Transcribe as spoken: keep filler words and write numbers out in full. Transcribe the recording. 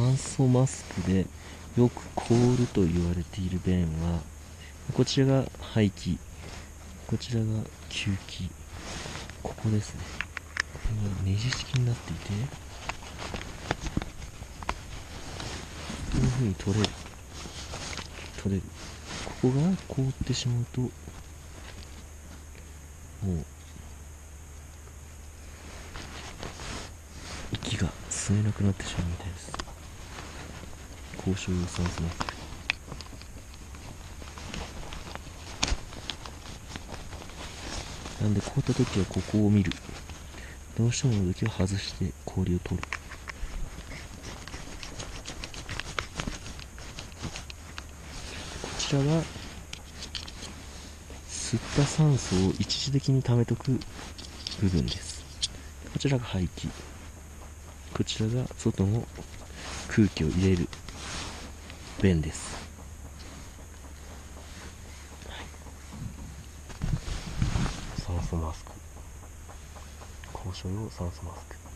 酸素マスクでよく凍ると言われている便は、こちらが排気、こちらが吸気、ここですね。これがネジ式になっていて、こういうふうに取れる取れるここが凍ってしまうと、もう息が吸えなくなってしまうみたいです。高所用酸素マスク。なんで凍った時はここを見る。どうしてもの時は外して氷を取る。こちらは吸った酸素を一時的に溜めとく部分です。こちらが排気、こちらが外の空気を入れる弁です。酸素マスク、高所用酸素マスク。